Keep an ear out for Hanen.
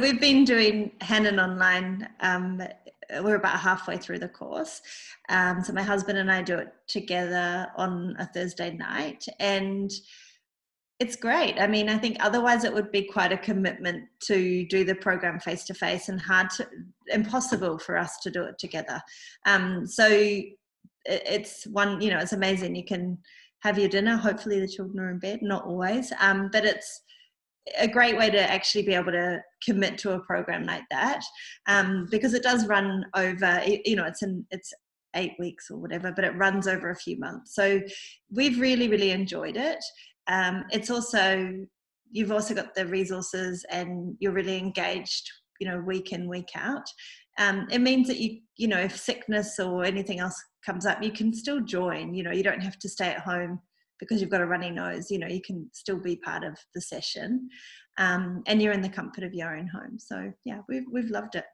We've been doing Hanen online. We're about halfway through the course. So my husband and I do it together on a Thursday night, and it's great. I mean, I think otherwise it would be quite a commitment to do the program face to face, and impossible for us to do it together. So it's one, you know, it's amazing. You can have your dinner. Hopefully the children are in bed, not always, but it's a great way to actually be able to commit to a program like that, because it does run over, you know, it's 8 weeks or whatever, but it runs over a few months. So we've really, really enjoyed it. It's also, you've also got the resources and you're really engaged, you know, week in, week out. It means that you know, if sickness or anything else comes up, you can still join. You know, you don't have to stay at home because you've got a runny nose. You know, you can still be part of the session, and you're in the comfort of your own home. So yeah, we've loved it.